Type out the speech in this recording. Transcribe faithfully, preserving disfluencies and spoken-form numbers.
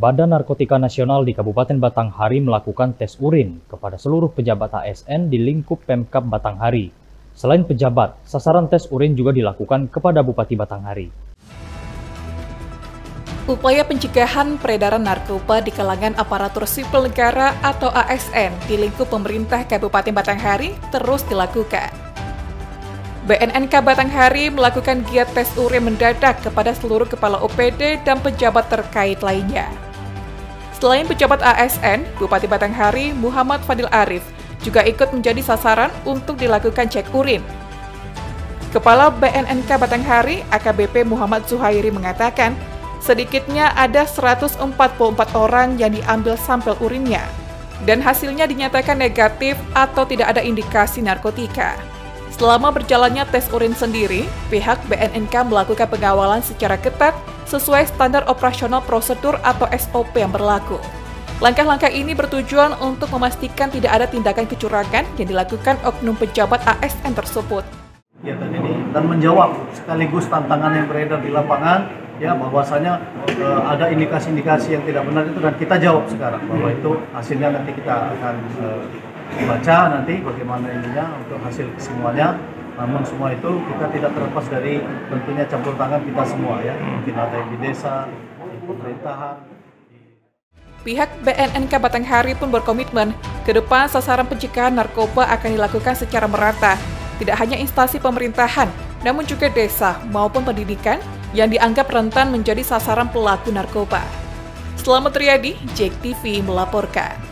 Badan Narkotika Nasional di Kabupaten Batanghari melakukan tes urin kepada seluruh pejabat A S N di lingkup Pemkab Batanghari. Selain pejabat, sasaran tes urin juga dilakukan kepada Bupati Batanghari. Upaya pencegahan peredaran narkoba di kalangan aparatur sipil negara atau A S N di lingkup pemerintah Kabupaten Batanghari terus dilakukan. B N N K Batanghari melakukan giat tes urin mendadak kepada seluruh kepala O P D dan pejabat terkait lainnya. Selain pejabat A S N, Bupati Batanghari Muhammad Fadil Arif juga ikut menjadi sasaran untuk dilakukan cek urin. Kepala B N N K Batanghari A K B P Muhammad Zuhairi mengatakan, sedikitnya ada seratus empat puluh empat orang yang diambil sampel urinnya, dan hasilnya dinyatakan negatif atau tidak ada indikasi narkotika. Selama berjalannya tes urin sendiri, pihak B N N K melakukan pengawalan secara ketat sesuai standar operasional prosedur atau S O P yang berlaku. Langkah-langkah ini bertujuan untuk memastikan tidak ada tindakan kecurangan yang dilakukan oknum pejabat A S N tersebut. Kegiatan ini dan menjawab sekaligus tantangan yang beredar di lapangan, ya bahwasanya e, ada indikasi-indikasi yang tidak benar itu, dan kita jawab sekarang bahwa itu hasilnya nanti kita akan e, baca nanti bagaimana ininya untuk hasil semuanya. Namun semua itu kita tidak terlepas dari tentunya campur tangan kita semua, ya, mungkin ada yang di desa, di pemerintahan. Pihak B N N K Batanghari pun berkomitmen ke depan sasaran pencegahan narkoba akan dilakukan secara merata, tidak hanya instansi pemerintahan namun juga desa maupun pendidikan yang dianggap rentan menjadi sasaran pelaku narkoba. Selamat Riyadi, B N N K T V melaporkan.